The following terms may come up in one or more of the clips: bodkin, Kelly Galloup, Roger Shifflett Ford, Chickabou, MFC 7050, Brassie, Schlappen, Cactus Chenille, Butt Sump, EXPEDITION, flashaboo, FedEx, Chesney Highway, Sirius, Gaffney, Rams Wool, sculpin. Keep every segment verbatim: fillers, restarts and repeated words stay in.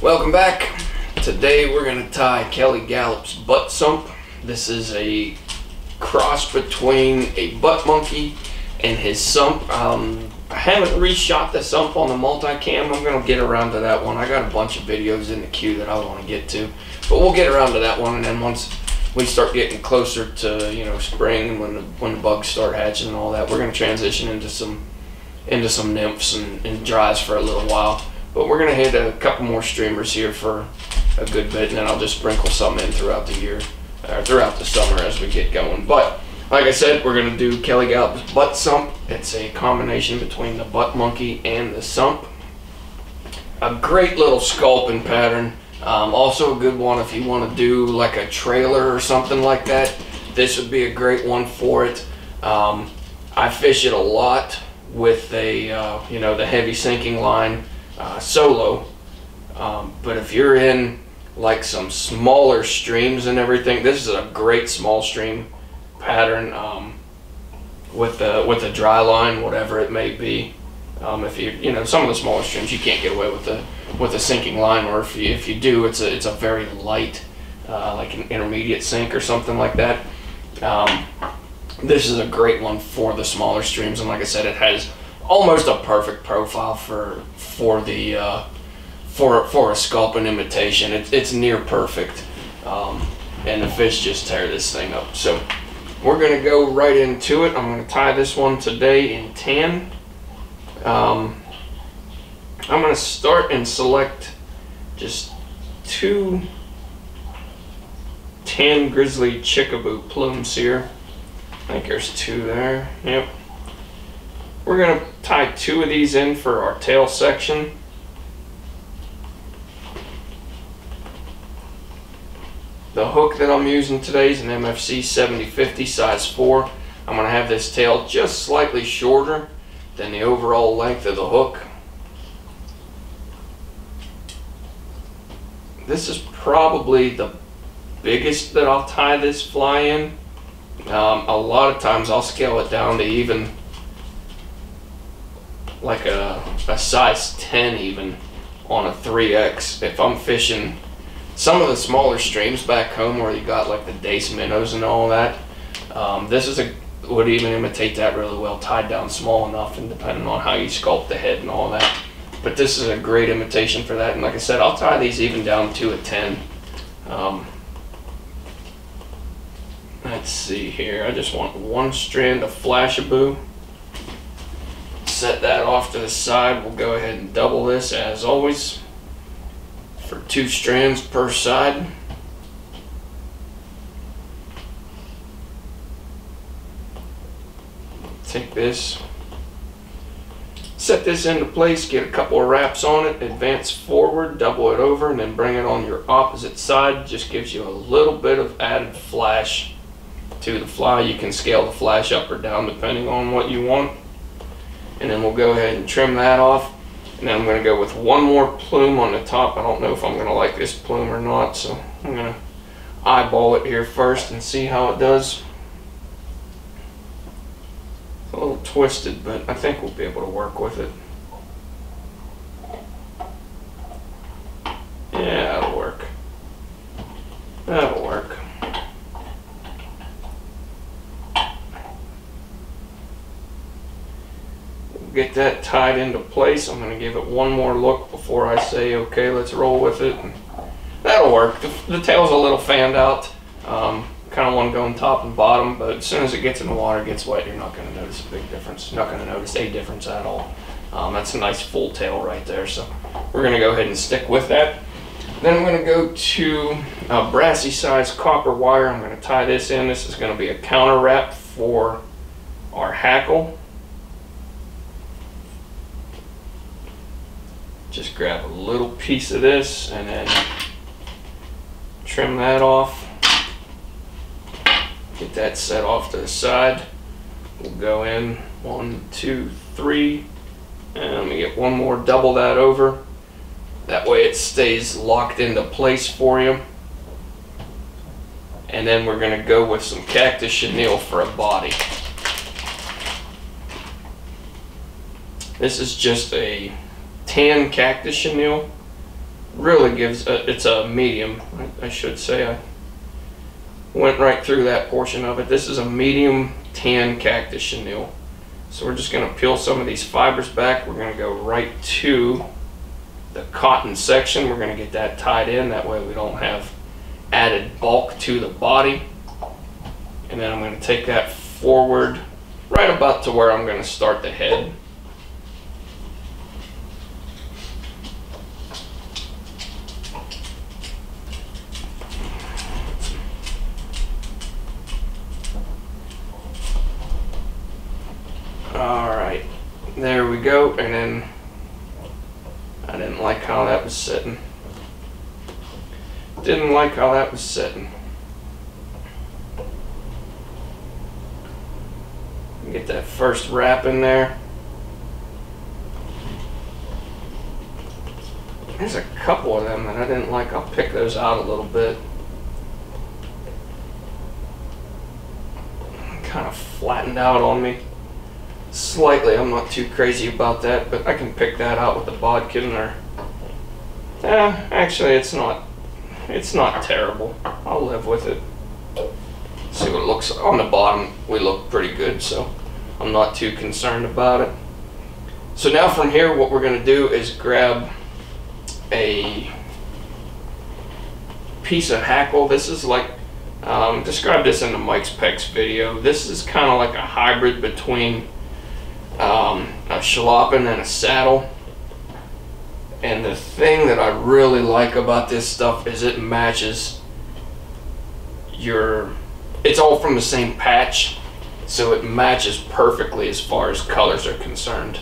Welcome back. Today we're going to tie Kelly Galloup's Butt Sump. This is a cross between a butt monkey and his sump. Um, I haven't reshot the sump on the multicam. I'm going to get around to that one. I got a bunch of videos in the queue that I want to get to, but we'll get around to that one. And then once we start getting closer to, you know, spring, when the, when the bugs start hatching and all that, we're going to transition into some into some nymphs and, and dries for a little while. But we're gonna hit a couple more streamers here for a good bit, and then I'll just sprinkle some in throughout the year, or throughout the summer as we get going. But like I said, we're gonna do Kelly Galloup's Butt Sump. It's a combination between the butt monkey and the sump. A great little sculpting pattern. Um, also a good one if you want to do like a trailer or something like that. This would be a great one for it. Um, I fish it a lot with a uh, you know, the heavy sinking line. Uh, solo, um, but if you're in like some smaller streams and everything, this is a great small stream pattern um, with a with a dry line, whatever it may be. Um, if you you know some of the smaller streams, you can't get away with a with a sinking line, or if you if you do, it's a it's a very light uh, like an intermediate sink or something like that. Um, this is a great one for the smaller streams, and like I said, it has almost a perfect profile for for the uh, for for a sculpin imitation. It, it's near perfect, um, and the fish just tear this thing up. So we're gonna go right into it. I'm gonna tie this one today in tan. Um, I'm gonna start and select just two tan grizzly Chickabou plumes here. I think there's two there. Yep. We're going to tie two of these in for our tail section. The hook that I'm using today is an M F C seventy fifty size four. I'm going to have this tail just slightly shorter than the overall length of the hook. This is probably the biggest that I'll tie this fly in. Um, a lot of times I'll scale it down to even like a, a size ten even on a three X. If I'm fishing some of the smaller streams back home where you got like the dace minnows and all that, um, this is a would even imitate that really well, tied down small enough and depending on how you sculpt the head and all that. But this is a great imitation for that, and like I said, I'll tie these even down to a ten. Um, let's see here, I just want one strand of flashaboo. Set that off to the side. We'll go ahead and double this as always for two strands per side. Take this, set this into place, get a couple of wraps on it, advance forward, double it over, and then bring it on your opposite side. Just gives you a little bit of added flash to the fly. You can scale the flash up or down depending on what you want. And then we'll go ahead and trim that off. And then I'm going to go with one more plume on the top. I don't know if I'm going to like this plume or not, so I'm going to eyeball it here first and see how it does. It's a little twisted, but I think we'll be able to work with it. Yeah, that'll work. That'll work. Get that tied into place. I'm going to give it one more look before I say, okay, let's roll with it. And that'll work. The, the tail's a little fanned out. Um, kind of want to go on top and bottom, but as soon as it gets in the water, gets wet, you're not going to notice a big difference. You're not going to notice a difference at all. Um, that's a nice full tail right there. So we're going to go ahead and stick with that. Then I'm going to go to a Brassie size copper wire. I'm going to tie this in. This is going to be a counter wrap for our hackle. Just grab a little piece of this and then trim that off. Get that set off to the side. We'll go in one, two, three, and let me get one more, double that over. That way it stays locked into place for you. and then we're going to go with some Cactus Chenille for a body. This is just a tan Cactus Chenille. Really gives, a, it's a medium, I, I should say. I went right through that portion of it. This is a medium tan Cactus Chenille. So we're just going to peel some of these fibers back. We're going to go right to the cotton section. We're going to get that tied in. That way we don't have added bulk to the body. And then I'm going to take that forward right about to where I'm going to start the head. Alright, there we go, and then I didn't like how that was sitting. Didn't like how that was sitting. Get that first wrap in there. There's a couple of them that I didn't like. I'll pick those out a little bit. Kind of flattened out on me. Slightly, I'm not too crazy about that, but I can pick that out with the bodkin or... Eh, actually it's not, it's not terrible. I'll live with it. See what it looks like. On the bottom we look pretty good, so I'm not too concerned about it. So now from here what we're going to do is grab a piece of hackle. This is like, um, described this in the Mike's Pecs video. This is kind of like a hybrid between Um, a Schlappen and a saddle, and the thing that I really like about this stuff is it matches your, it's all from the same patch, so it matches perfectly as far as colors are concerned.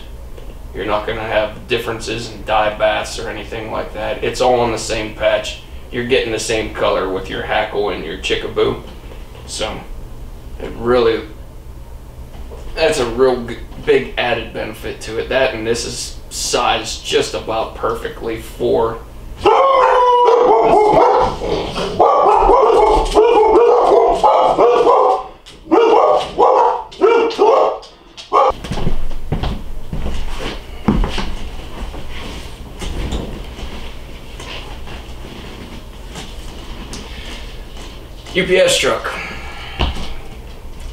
You're not going to have differences in dye baths or anything like that. It's all on the same patch. You're getting the same color with your hackle and your Chickabou, so it really, that's a real good big added benefit to it. That, and this is sized just about perfectly for U P S truck.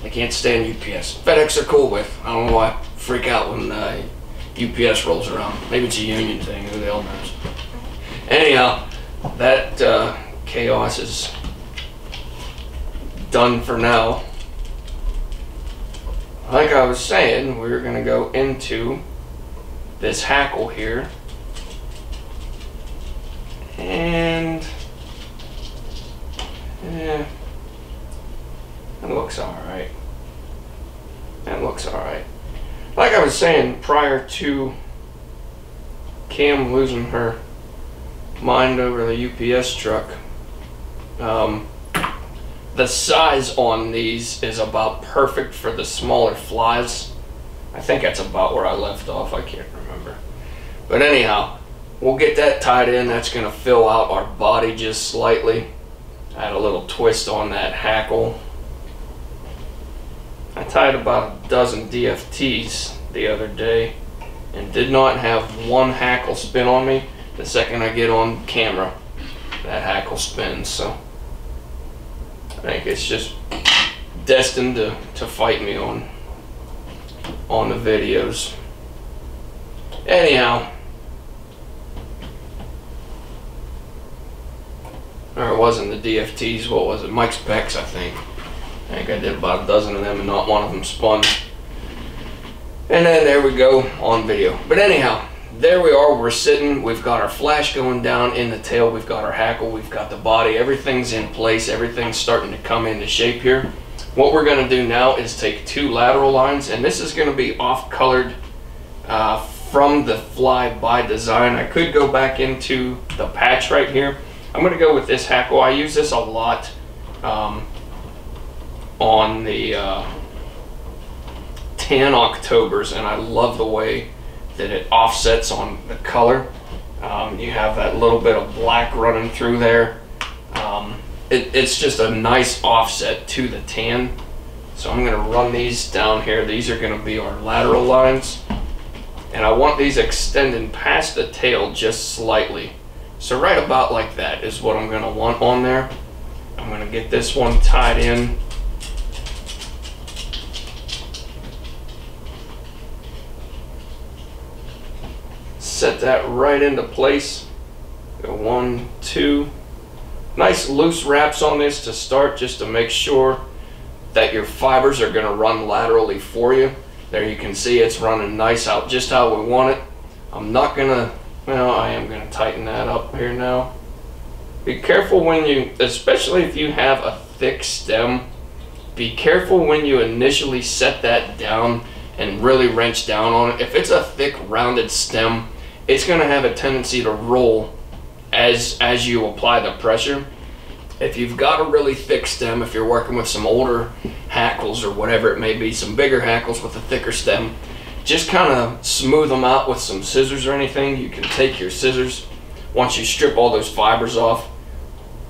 I can't stand U P S. FedEx are cool with. I don't know why I freak out when uh, U P S rolls around. Maybe it's a union thing. Who the hell knows? Anyhow, that uh, chaos is done for now. Like I was saying, we're going to go into this hackle here. And... Eh, it looks alright. That looks alright. Like I was saying, prior to Cam losing her mind over the U P S truck, um, the size on these is about perfect for the smaller flies. I think that's about where I left off. I can't remember. But anyhow, we'll get that tied in. That's going to fill out our body just slightly. Add a little twist on that hackle. I tied about a dozen D F Ts the other day and did not have one hackle spin on me. The second I get on camera, that hackle spins. So I think it's just destined to, to fight me on, on the videos. Anyhow, or it wasn't the D F Ts, what was it? Mike's Pecs, I think. I think I did about a dozen of them and not one of them spun. And then there we go on video. But anyhow, there we are. We're sitting. We've got our flash going down in the tail. We've got our hackle. We've got the body. Everything's in place. Everything's starting to come into shape here. What we're going to do now is take two lateral lines, and this is going to be off-colored uh, from the fly by design. I could go back into the patch right here. I'm going to go with this hackle. I use this a lot. Um, on the uh, tan Octobers, and I love the way that it offsets on the color. Um, you have that little bit of black running through there. Um, it, it's just a nice offset to the tan. So I'm gonna run these down here. These are gonna be our lateral lines. And I want these extending past the tail just slightly. So right about like that is what I'm gonna want on there. I'm gonna get this one tied in. Set that right into place. Go one, two. Nice loose wraps on this to start, just to make sure that your fibers are gonna run laterally for you. There you can see it's running nice out just how we want it. I'm not gonna, well, I am gonna tighten that up here now. Be careful when you, especially if you have a thick stem, be careful when you initially set that down and really wrench down on it. If it's a thick rounded stem, it's gonna have a tendency to roll as, as you apply the pressure. If you've got a really thick stem, if you're working with some older hackles or whatever it may be, some bigger hackles with a thicker stem, just kind of smooth them out with some scissors or anything. You can take your scissors, once you strip all those fibers off,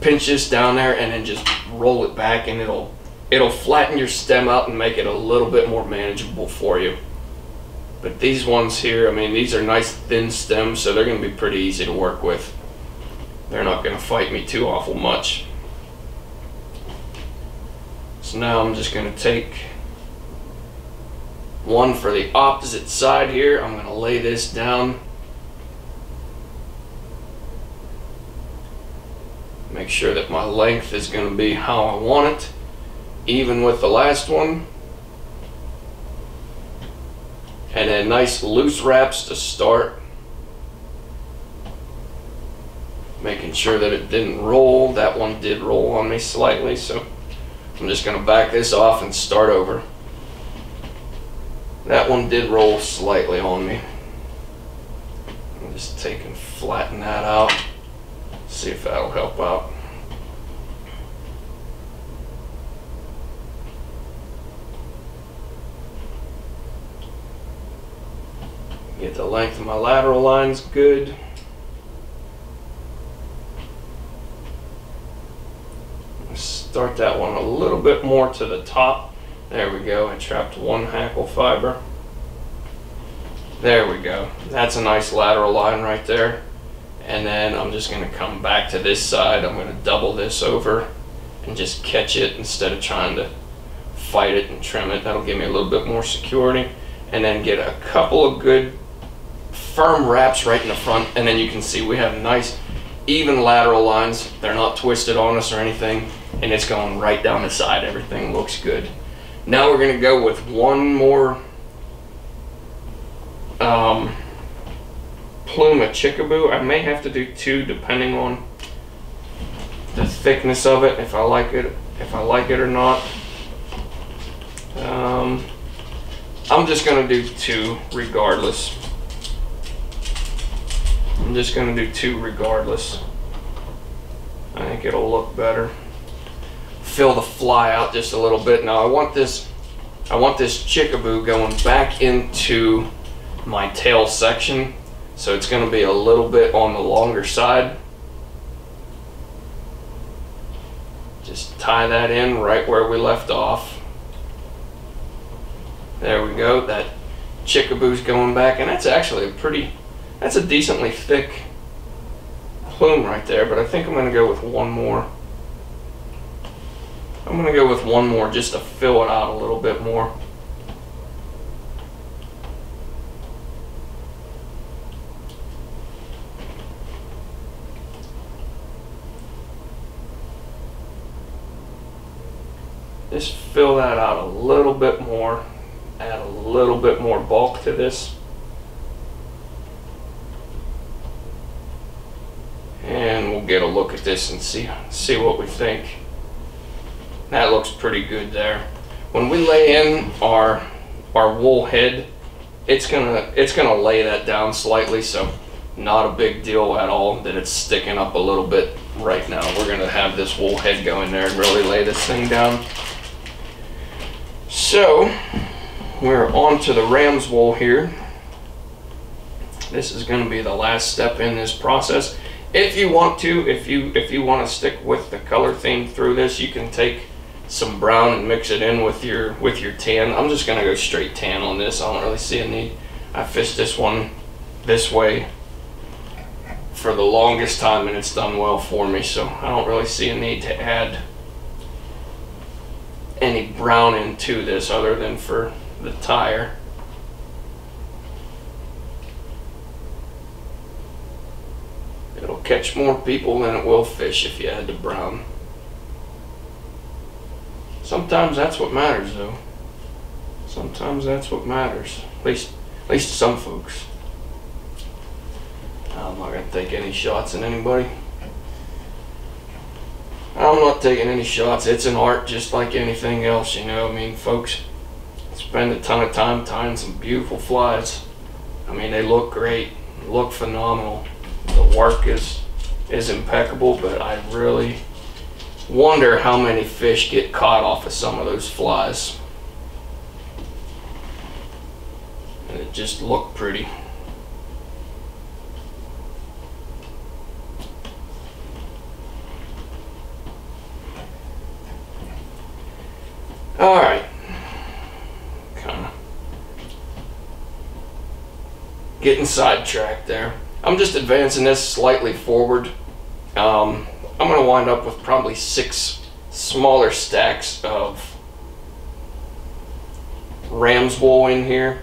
pinch this down there and then just roll it back, and it'll it'll flatten your stem out and make it a little bit more manageable for you. But these ones here, I mean, these are nice thin stems, so they're going to be pretty easy to work with. They're not going to fight me too awful much. So now I'm just going to take one for the opposite side here. I'm going to lay this down. Make sure that my length is going to be how I want it, even with the last one. And then nice loose wraps to start. Making sure that it didn't roll. That one did roll on me slightly, so I'm just going to back this off and start over. That one did roll slightly on me. I'm just take and flatten that out. See if that'll help out. Get the length of my lateral lines good. Start that one a little bit more to the top. There we go. I trapped one hackle fiber. There we go. That's a nice lateral line right there. And then I'm just going to come back to this side. I'm going to double this over and just catch it instead of trying to fight it and trim it. That'll give me a little bit more security. And then get a couple of good firm wraps right in the front. And then you can see we have nice even lateral lines. They're not twisted on us or anything. And it's going right down the side. Everything looks good. Now we're going to go with one more um, plume of Chickabou. I may have to do two depending on the thickness of it, if I like it, if I like it or not. Um, I'm just going to do two regardless. I'm just going to do two regardless. I think it'll look better. Fill the fly out just a little bit. Now I want this, I want this Chickabou going back into my tail section. So it's going to be a little bit on the longer side. Just tie that in right where we left off. There we go. That Chickabou's going back, and that's actually a pretty, that's a decently thick plume right there, but I think I'm going to go with one more. I'm going to go with one more just to fill it out a little bit more. Just fill that out a little bit more, add a little bit more bulk to this. And we'll get a look at this and see, see what we think. That looks pretty good there. When we lay in our, our wool head, it's gonna, it's gonna lay that down slightly, so not a big deal at all that it's sticking up a little bit right now. We're gonna have this wool head go in there and really lay this thing down. So we're on to the Rams Wool here. This is going to be the last step in this process. If you want to, if you if you want to stick with the color theme through this, you can take some brown and mix it in with your with your tan. I'm just gonna go straight tan on this. I don't really see a need. I fished this one this way for the longest time and it's done well for me, so I don't really see a need to add any brown into this other than for the tire. It'll catch more people than it will fish if you add the brown. Sometimes that's what matters though. Sometimes that's what matters. At least at least some folks. I'm not gonna take any shots at anybody. I'm not taking any shots. It's an art just like anything else, you know. I mean, folks spend a ton of time tying some beautiful flies. I mean, they look great, look phenomenal. The work is is impeccable, but I really wonder how many fish get caught off of some of those flies. And it just looked pretty. Alright, kind of getting sidetracked there. I'm just advancing this slightly forward. Um, I'm going to wind up with probably six smaller stacks of Rams Wool in here.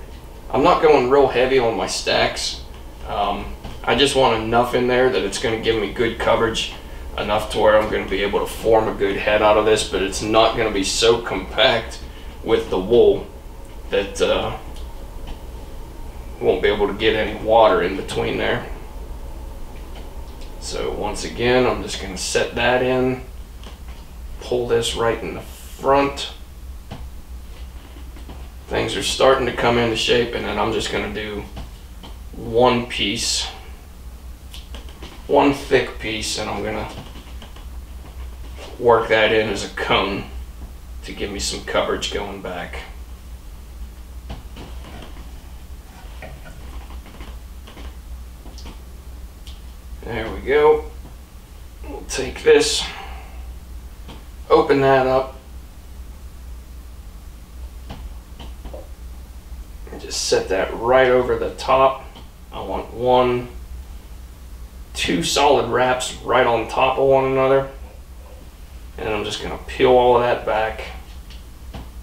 I'm not going real heavy on my stacks. Um, I just want enough in there that it's going to give me good coverage. Enough to where I'm going to be able to form a good head out of this, but it's not going to be so compact with the wool that uh, won't be able to get any water in between there. So once again, I'm just going to set that in, pull this right in the front. Things are starting to come into shape, and then I'm just going to do one piece, one thick piece, and I'm gonna work that in as a cone to give me some coverage going back. There we go. We'll take this, open that up, and just set that right over the top. I want one two solid wraps right on top of one another, and I'm just going to peel all of that back,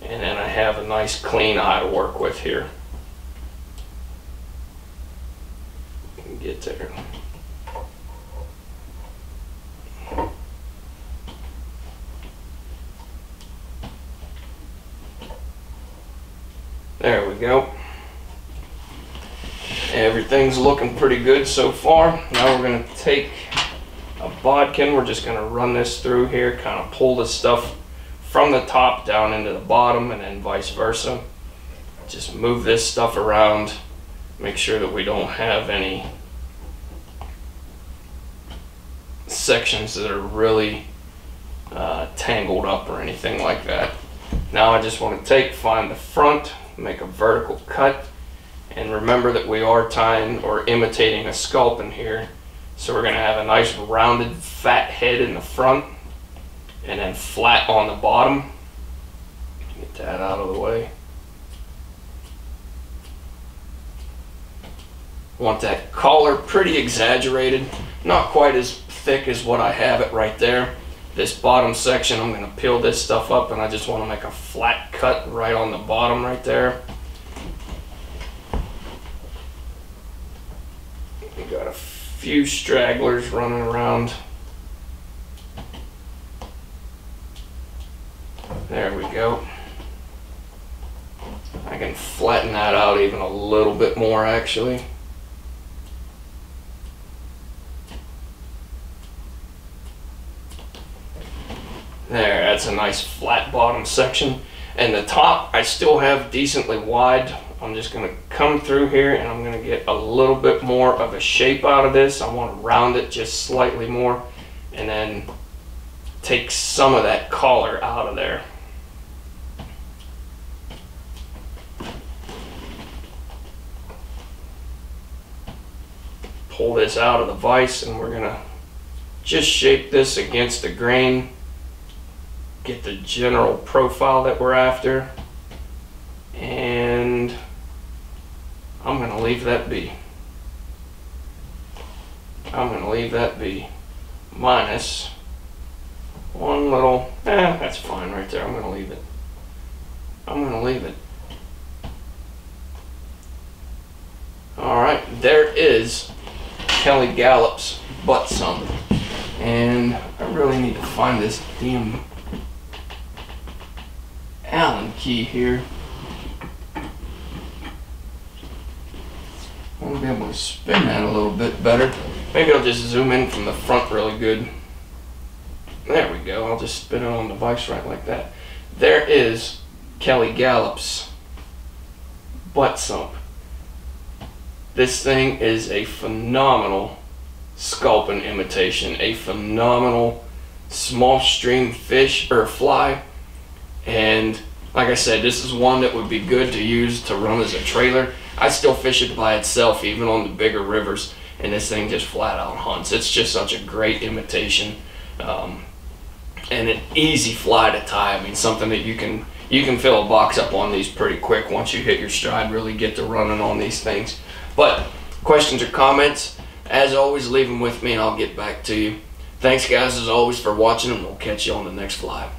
and then I have a nice clean eye to work with here. Get there. There we go. Everything's looking pretty good so far. Now we're going to take a bodkin. We're just going to run this through here, kind of pull the stuff from the top down into the bottom and then vice versa. Just move this stuff around, make sure that we don't have any sections that are really uh, tangled up or anything like that. Now I just want to take, find the front, make a vertical cut. And remember that we are tying or imitating a Schlappen here. So we're going to have a nice rounded fat head in the front and then flat on the bottom. Get that out of the way. Want that collar pretty exaggerated. Not quite as thick as what I have it right there. This bottom section, I'm going to peel this stuff up and I just want to make a flat cut right on the bottom right there. Got a few stragglers running around. There we go. I can flatten that out even a little bit more actually. There, that's a nice flat bottom section. And the top I still have decently wide. I'm just going to come through here and I'm going to get a little bit more of a shape out of this. I want to round it just slightly more and then take some of that collar out of there. Pull this out of the vise and we're going to just shape this against the grain, get the general profile that we're after, and I'm going to leave that be. I'm going to leave that be, minus one little, eh, that's fine right there. I'm going to leave it. I'm going to leave it. Alright, there is Kelly Galloup's butt sump. And I really need to find this damn Allen key here. I want to be able to spin that a little bit better. Maybe I'll just zoom in from the front really good. There we go. I'll just spin it on the vice right like that. There is Kelly Galloup's butt sump. This thing is a phenomenal Schlappen imitation, a phenomenal small stream fish or fly, and like I said, this is one that would be good to use to run as a trailer. I still fish it by itself even on the bigger rivers, and this thing just flat out hunts. It's just such a great imitation, um, and an easy fly to tie. I mean, something that you can you can fill a box up on these pretty quick once you hit your stride, really get to running on these things. But questions or comments, as always, leave them with me and I'll get back to you. Thanks guys as always for watching, and we'll catch you on the next fly.